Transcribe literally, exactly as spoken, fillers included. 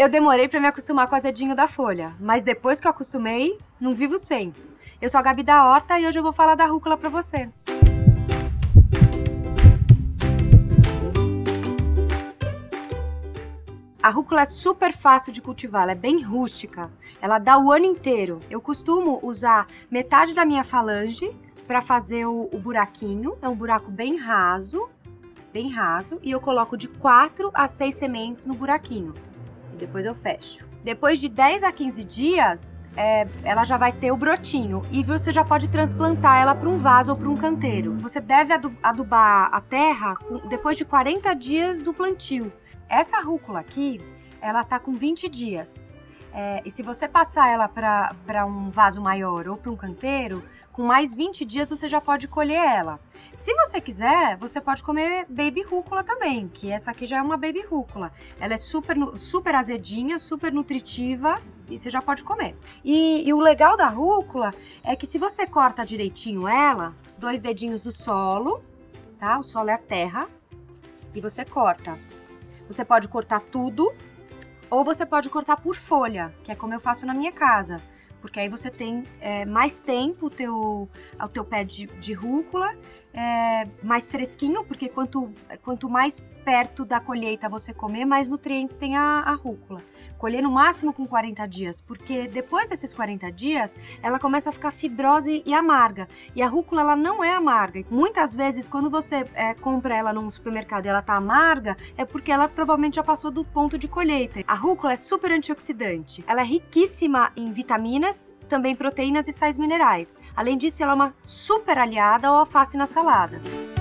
Eu demorei pra me acostumar com o azedinho da folha, mas depois que eu acostumei, não vivo sem. Eu sou a Gabi da Horta e hoje eu vou falar da rúcula pra você. A rúcula é super fácil de cultivar, ela é bem rústica, ela dá o ano inteiro. Eu costumo usar metade da minha falange para fazer o, o buraquinho, é um buraco bem raso, bem raso, e eu coloco de quatro a seis sementes no buraquinho, e depois eu fecho. Depois de dez a quinze dias, é, ela já vai ter o brotinho e você já pode transplantar ela para um vaso ou para um canteiro. Você deve adubar a terra depois de quarenta dias do plantio. Essa rúcula aqui, ela tá com vinte dias, é, e se você passar ela para um vaso maior ou para um canteiro, com mais vinte dias você já pode colher ela. Se você quiser, você pode comer baby rúcula também, que essa aqui já é uma baby rúcula. Ela é super, super azedinha, super nutritiva e você já pode comer. E, e o legal da rúcula é que se você corta direitinho ela, dois dedinhos do solo, tá? O solo é a terra, e você corta. Você pode cortar tudo ou você pode cortar por folha, que é como eu faço na minha casa. Porque aí você tem é, mais tempo o teu, ao teu pé de, de rúcula, é, mais fresquinho, porque quanto, quanto mais perto da colheita você comer, mais nutrientes tem a, a rúcula. Colher no máximo com quarenta dias, porque depois desses quarenta dias, ela começa a ficar fibrosa e amarga. E a rúcula, ela não é amarga. Muitas vezes, quando você é, compra ela num supermercado e ela tá amarga, é porque ela provavelmente já passou do ponto de colheita. A rúcula é super antioxidante. Ela é riquíssima em vitaminas, também proteínas e sais minerais. Além disso, ela é uma super aliada ao alface nas saladas.